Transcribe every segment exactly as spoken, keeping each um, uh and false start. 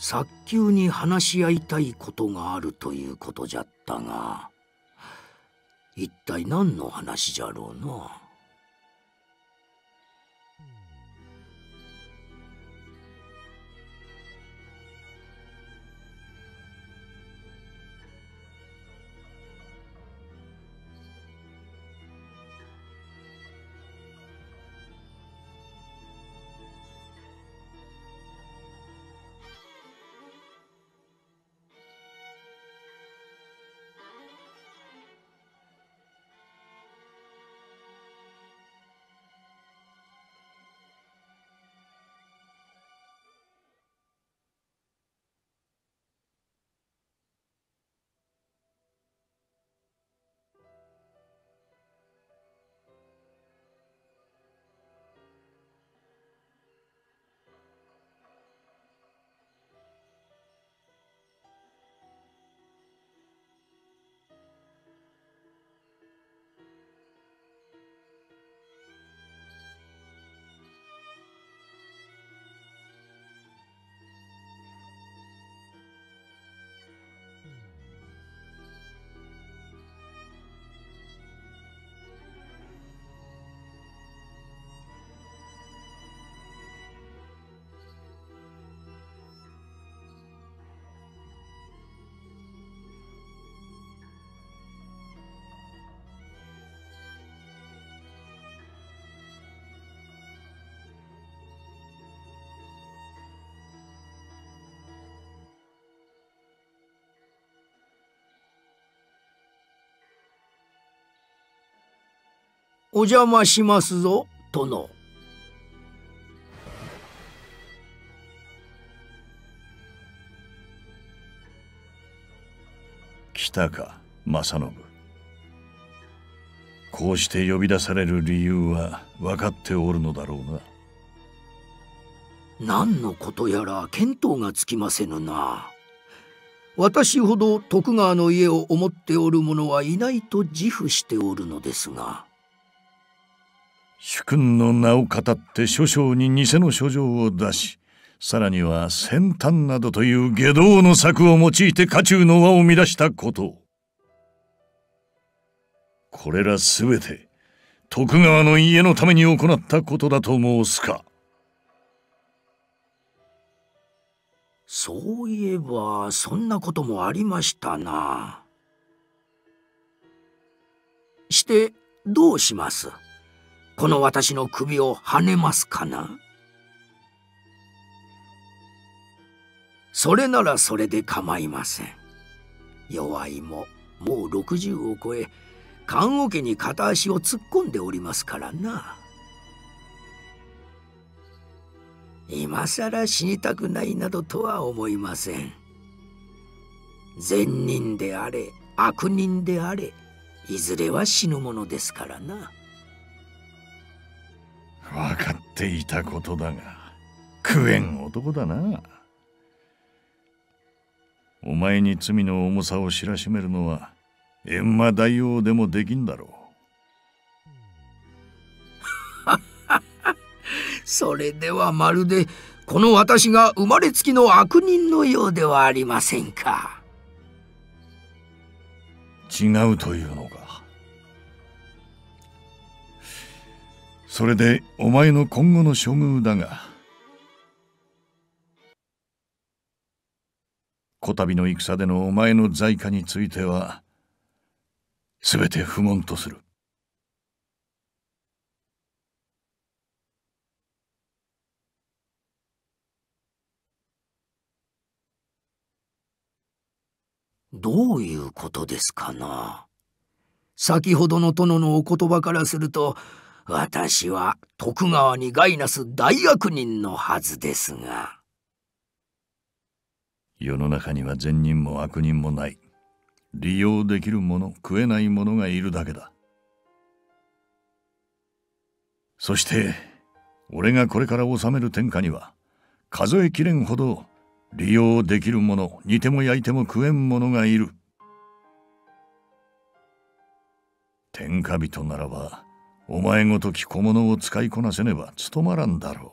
早急に話し合いたいことがあるということじゃったが、一体何の話じゃろうな。お邪魔しますぞ、殿。来たか、正信。こうして呼び出される理由は分かっておるのだろうな。何のことやら見当がつきませぬな。私ほど徳川の家を思っておる者はいないと自負しておるのですが。主君の名を語って諸将に偽の書状を出し、さらには戦端などという外道の策を用いて家中の輪を乱したこと、これらすべて徳川の家のために行ったことだと申すか。そういえばそんなこともありましたな。してどうします？この私の首をはねますかな？それならそれで構いません。弱いももうろくじゅうを超え、棺桶に片足を突っ込んでおりますからな。今さら死にたくないなどとは思いません。善人であれ悪人であれ、いずれは死ぬものですからな。分かっていたことだが、食えん男だな。お前に罪の重さを知らしめるのは閻魔大王でもできんだろう。それではまるでこの私が生まれつきの悪人のようではありませんか。違うというのか。それでお前の今後の処遇だが、こたびの戦でのお前の罪過については全て不問とする。どういうことですかな。先ほどの殿のお言葉からすると、私は徳川に害なす大悪人のはずですが。世の中には善人も悪人もない。利用できるもの、食えないものがいるだけだ。そして俺がこれから治める天下には数えきれんほど利用できるもの、煮ても焼いても食えんものがいる。天下人ならばお前ごとき小物を使いこなせねば務まらんだろう。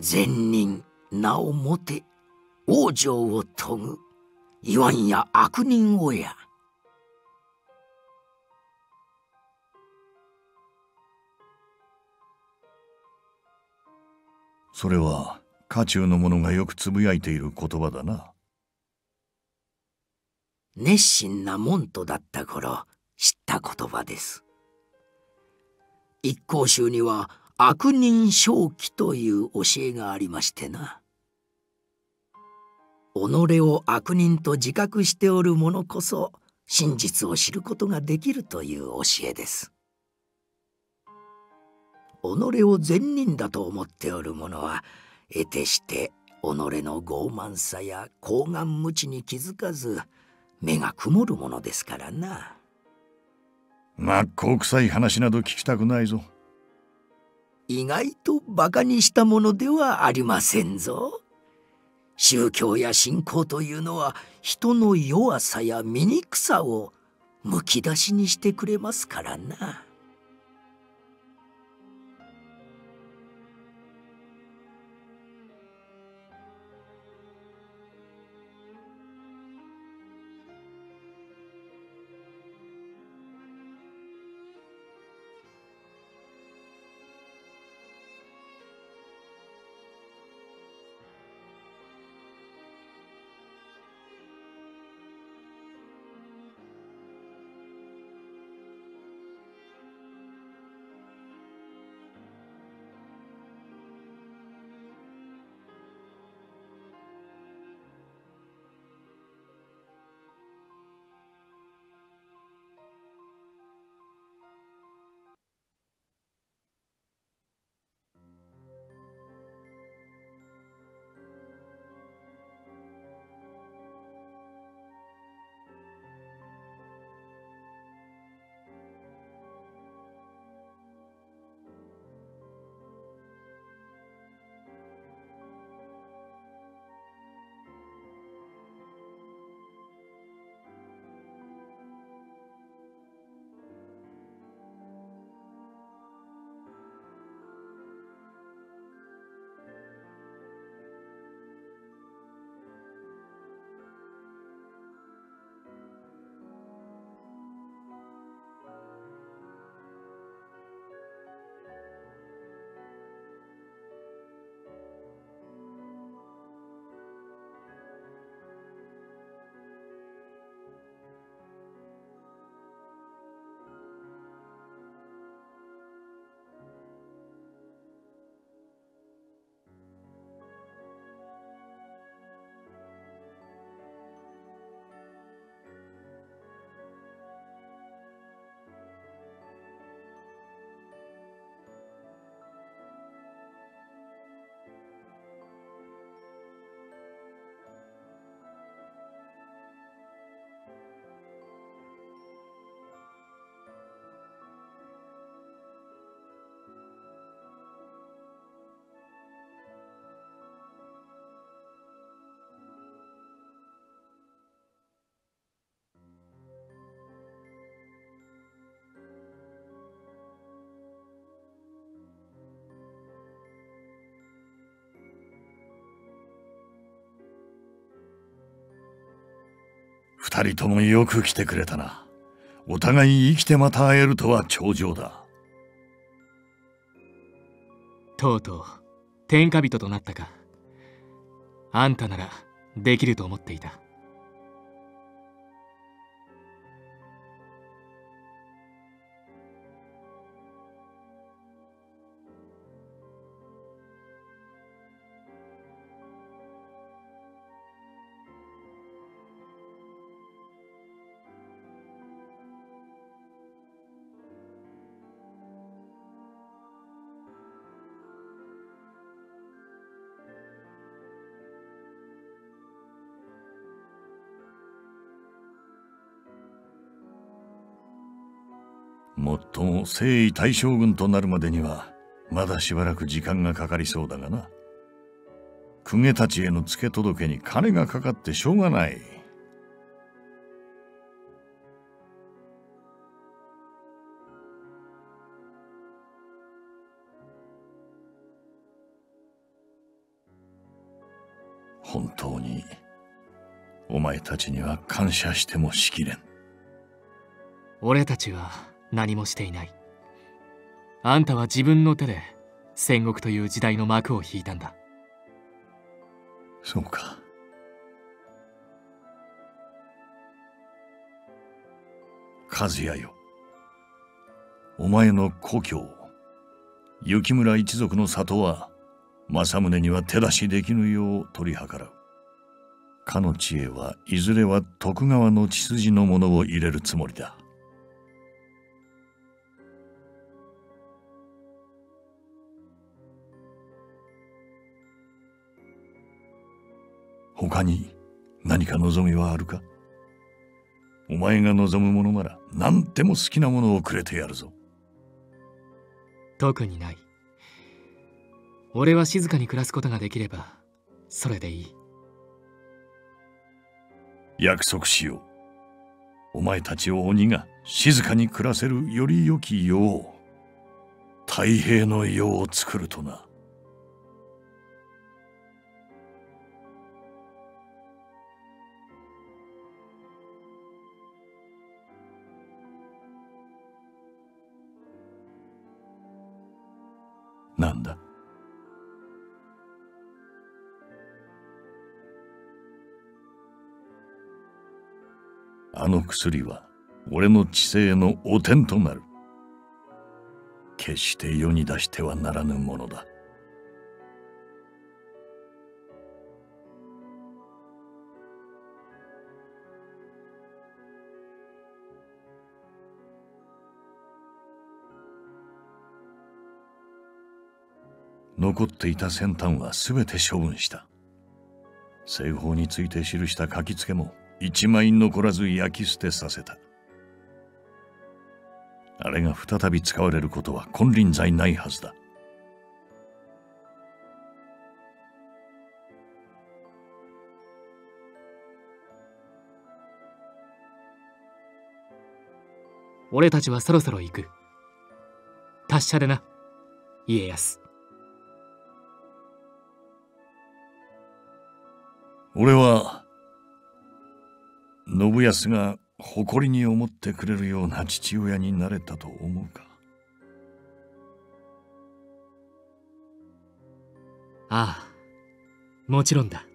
善人名をもて往生を遂ぐいわんや悪人をや。それは家中の者がよくつぶやいている言葉だな。熱心な門徒だった頃知った言葉です。一向宗には悪人正気という教えがありましてな。己を悪人と自覚しておる者こそ真実を知ることができるという教えです。己を善人だと思っておる者は得てして己の傲慢さや厚顔無知に気づかず目が曇るものですからな。真っ向臭い話など聞きたくないぞ。意外とバカにしたものではありませんぞ。宗教や信仰というのは人の弱さや醜さをむき出しにしてくれますからな。二人ともよく来てくれたな。お互い生きてまた会えるとは頂上だ。とうとう天下人となったか。あんたならできると思っていた。もっとも征夷大将軍となるまでにはまだしばらく時間がかかりそうだがな。公家たちへの付け届けに金がかかってしょうがない。本当にお前たちには感謝してもしきれん。俺たちは何もしていない。あんたは自分の手で戦国という時代の幕を引いたんだ。そうか。和也よ、お前の故郷雪村一族の里は政宗には手出しできぬよう取り計らう。かの知恵はいずれは徳川の血筋のものを入れるつもりだ。他に何か望みはあるか？お前が望むものなら何でも好きなものをくれてやるぞ。特にない。俺は静かに暮らすことができればそれでいい。約束しよう。お前たち鬼が静かに暮らせるより良き世を、太平の世を作るとな。なんだ？あの薬は俺の治世の汚点となる。決して世に出してはならぬものだ。残っていた先端はすべて処分した。製法について記した書きつけも一枚残らず焼き捨てさせた。あれが再び使われることは金輪際ないはずだ。俺たちはそろそろ行く。達者でな、家康。俺は信康が誇りに思ってくれるような父親になれたと思うか。ああ、もちろんだ。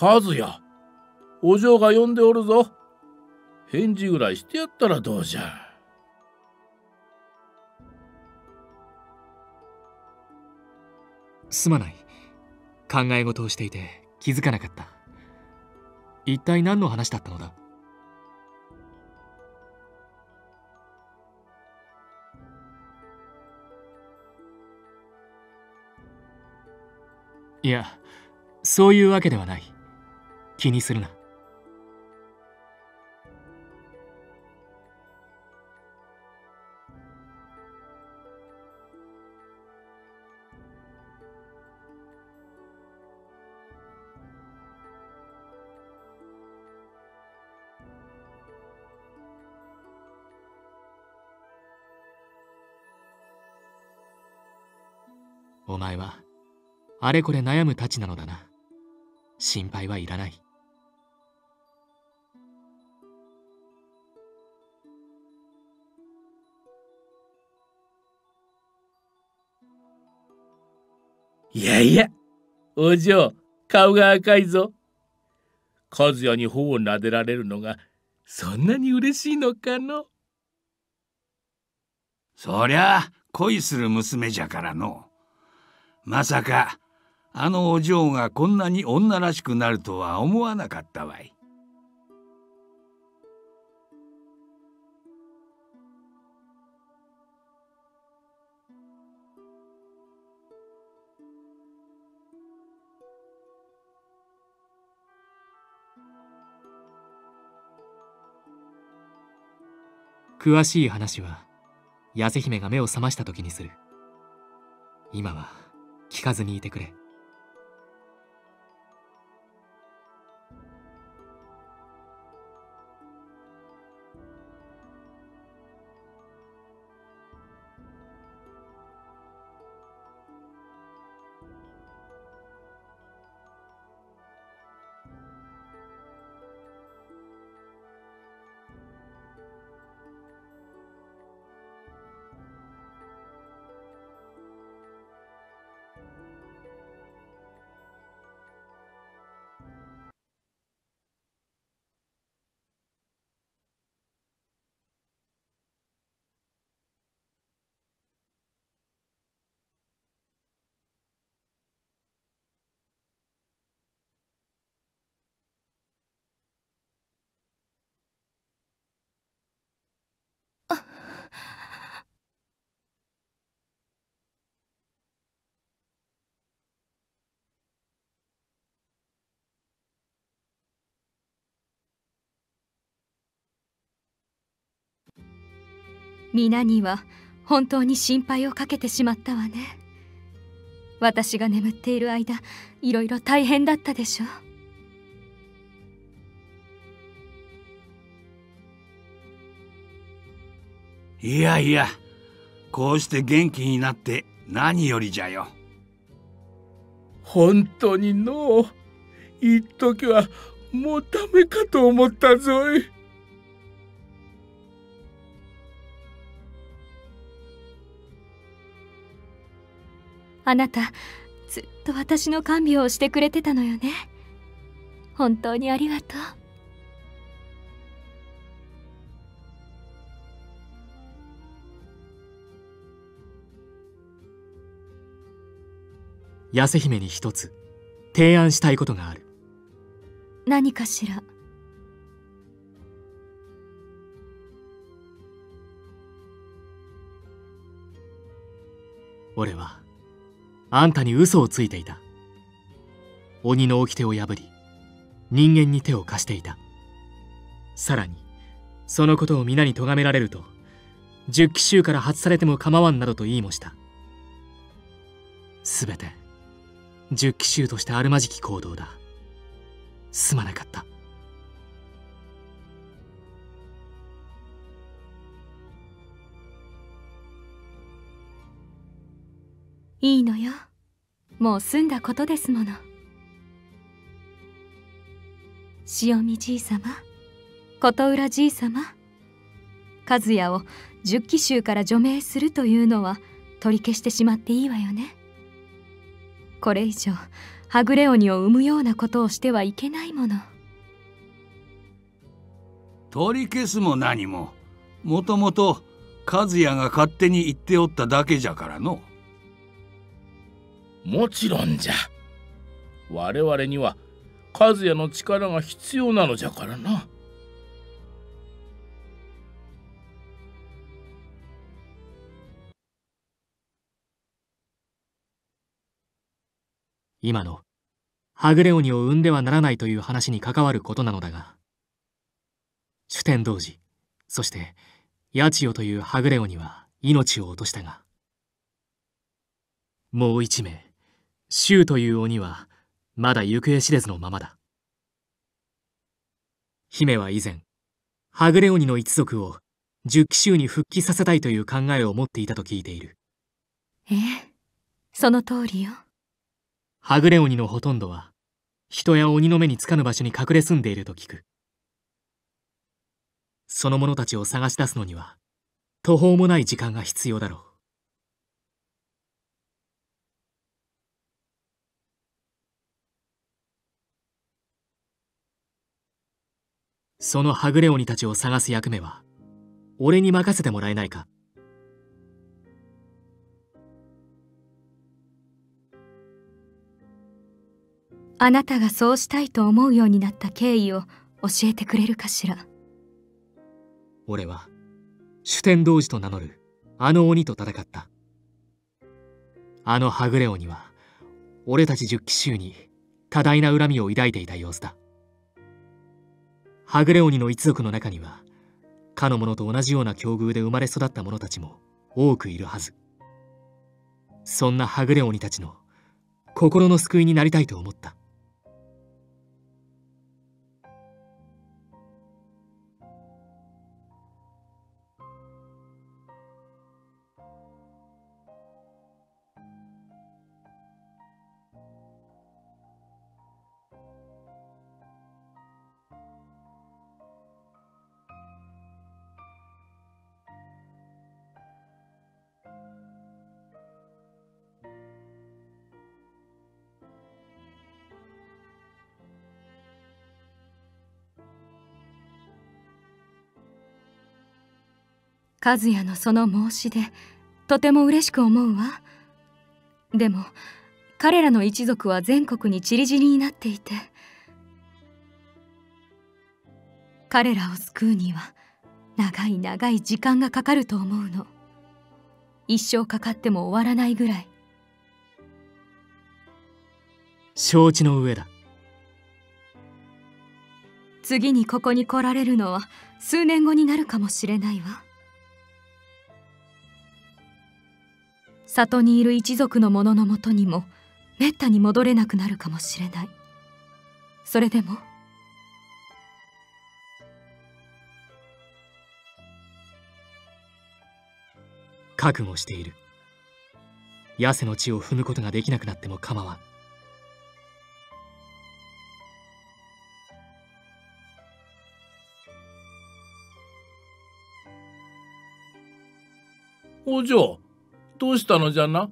和也、お嬢が呼んでおるぞ。返事ぐらいしてやったらどうじゃ。すまない。考え事をしていて気づかなかった。一体何の話だったのだ？いや、そういうわけではない。気にするな。お前はあれこれ悩むたちなのだな。心配はいらない。いやいや、お嬢、顔が赤いぞ。和也に頬を撫でられるのがそんなに嬉しいのかの。そりゃあ恋する娘じゃからの。まさかあのお嬢がこんなに女らしくなるとは思わなかったわい。詳しい話は八瀬姫が目を覚ました時にする。今は聞かずにいてくれ。皆には本当に心配をかけてしまったわね。私が眠っている間、いろいろ大変だったでしょう。いやいや、こうして元気になって何よりじゃよ。本当にのう、一時はもうダメかと思ったぞい。あなた、ずっと私の看病をしてくれてたのよね。本当にありがとう。八瀬姫に一つ提案したいことがある。何かしら。俺はあんたに嘘をついていた。鬼の掟を破り人間に手を貸していた。さらにそのことを皆に咎められると十奇襲から外されても構わんなどと言いもした。すべて十奇襲としてあるまじき行動だ。すまなかった。いいのよ。もう済んだことですもの。塩見じい様、琴浦じい様、和也を十奇襲から除名するというのは取り消してしまっていいわよね。これ以上はぐれ鬼を生むようなことをしてはいけないもの。取り消すも何も、もともと和也が勝手に言っておっただけじゃからの。もちろんじゃ。我々には和也の力が必要なのじゃからな。今のはぐれ鬼を生んではならないという話に関わることなのだが、酒呑童子、そして八千代というはぐれ鬼は命を落としたが、もう一名周という鬼はまだ行方知れずのままだ。姫は以前はぐれ鬼の一族を十奇襲に復帰させたいという考えを持っていたと聞いている。ええ、その通りよ。はぐれ鬼のほとんどは人や鬼の目につかぬ場所に隠れ住んでいると聞く。その者たちを探し出すのには途方もない時間が必要だろう。そのはぐれ鬼たちを探す役目は俺に任せてもらえないか。あなたがそうしたいと思うようになった経緯を教えてくれるかしら。俺は主天童子と名乗るあの鬼と戦った。あのはぐれ鬼は俺たち十騎衆に多大な恨みを抱いていた様子だ。はぐれ鬼の一族の中にはかの者と同じような境遇で生まれ育った者たちも多くいるはず。そんなはぐれ鬼たちの心の救いになりたいと思った。和也のその申し出、とても嬉しく思うわ。でも彼らの一族は全国に散り散りになっていて、彼らを救うには長い長い時間がかかると思うの。一生かかっても終わらないぐらい。承知の上だ。次にここに来られるのは数年後になるかもしれないわ。里にいる一族の者のもとにもめったに戻れなくなるかもしれない。それでも覚悟している。痩せの地を踏むことができなくなっても構わん。お嬢、どうしたのじゃな。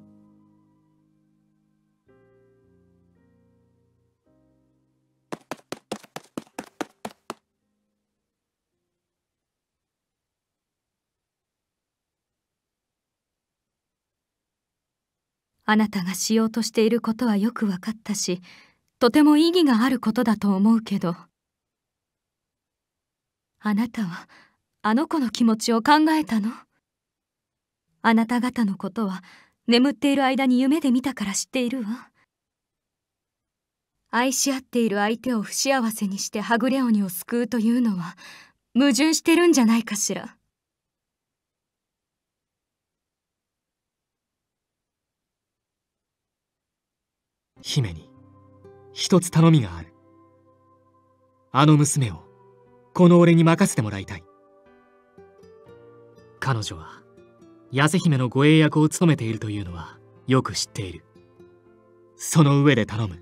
あなたがしようとしていることはよくわかったし、とても意義があることだと思うけど、あなたはあの子の気持ちを考えたの？あなた方のことは眠っている間に夢で見たから知っているわ。愛し合っている相手を不幸せにしてはぐれ鬼を救うというのは矛盾してるんじゃないかしら。姫に一つ頼みがある。あの娘をこの俺に任せてもらいたい。彼女は八瀬姫の護衛役を務めているというのはよく知っている。その上で頼む。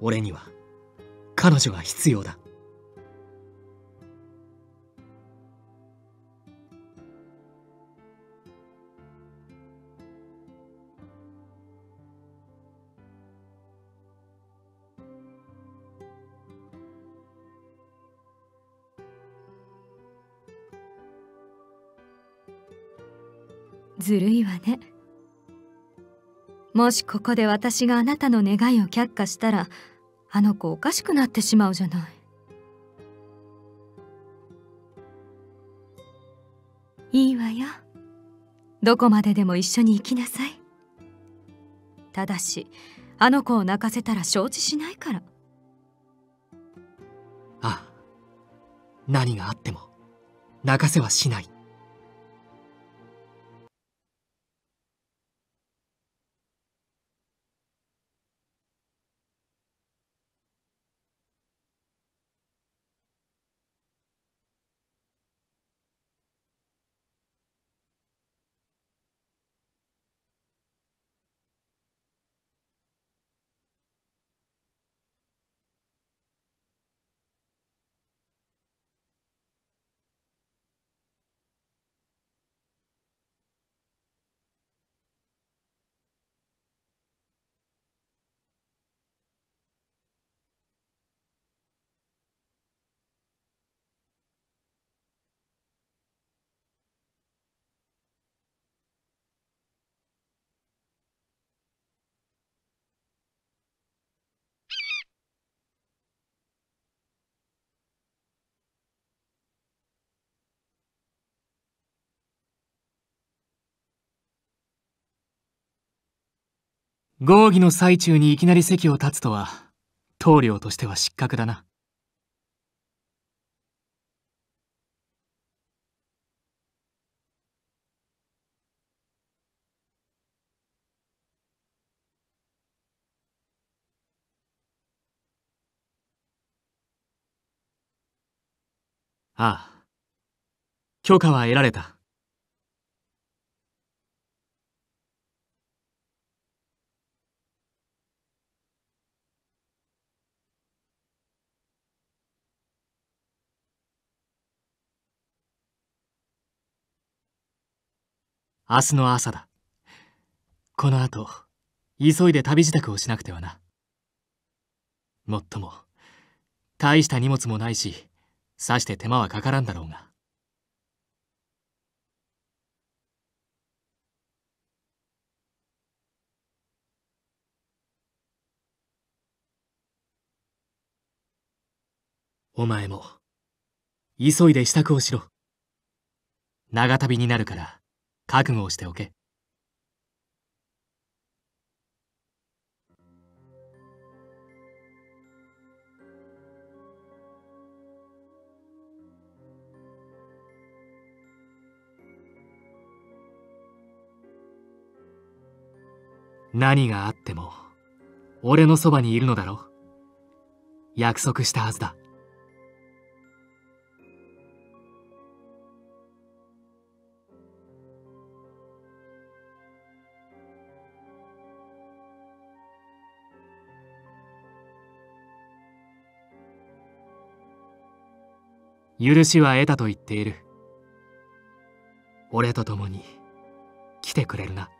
俺には彼女が必要だ。ずるいわね。もしここで私があなたの願いを却下したら、あの子おかしくなってしまうじゃない。いいわよ。どこまででも一緒に行きなさい。ただし、あの子を泣かせたら承知しないから。ああ、何があっても泣かせはしない。合議の最中にいきなり席を立つとは棟梁としては失格だな。ああ、許可は得られた。明日の朝だ。この後、急いで旅支度をしなくてはな。もっとも、大した荷物もないし、さして手間はかからんだろうが。お前も、急いで支度をしろ。長旅になるから。覚悟をしておけ。何があっても俺のそばにいるのだろう。約束したはずだ。許しは得たと言っている。俺と共に来てくれるな。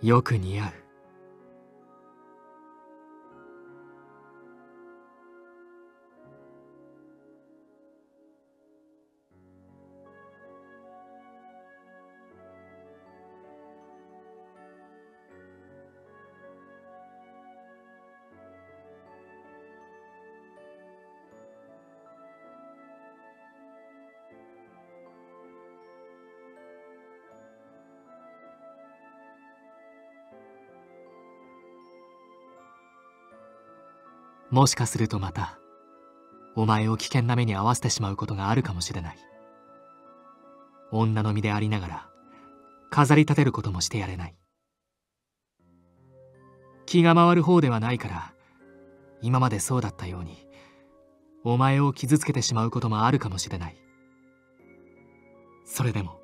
よく似合う。もしかするとまたお前を危険な目に遭わせてしまうことがあるかもしれない。女の身でありながら飾り立てることもしてやれない。気が回る方ではないから、今までそうだったようにお前を傷つけてしまうこともあるかもしれない。それでも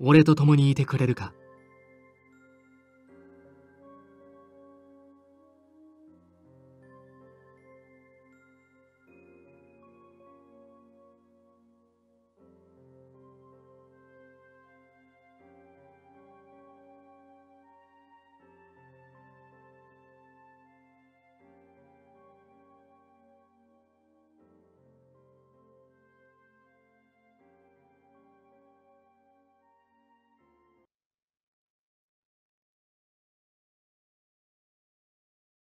俺と共にいてくれるか。